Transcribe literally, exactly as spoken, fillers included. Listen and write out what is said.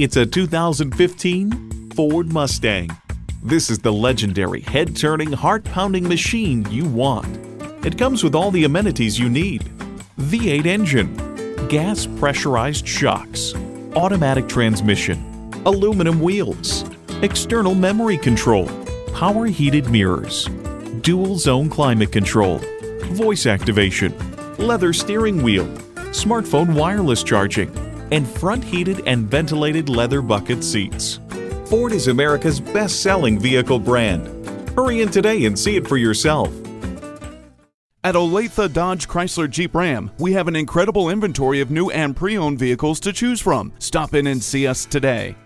It's a two thousand fifteen Ford Mustang. This is the legendary head-turning, heart-pounding machine you want. It comes with all the amenities you need. V eight engine, gas pressurized shocks, automatic transmission, aluminum wheels, external memory control, power heated mirrors, dual zone climate control, voice activation, leather steering wheel, smartphone wireless charging, and front heated and ventilated leather bucket seats. Ford is America's best-selling vehicle brand. Hurry in today and see it for yourself. At Olathe Dodge Chrysler Jeep Ram, we have an incredible inventory of new and pre-owned vehicles to choose from. Stop in and see us today.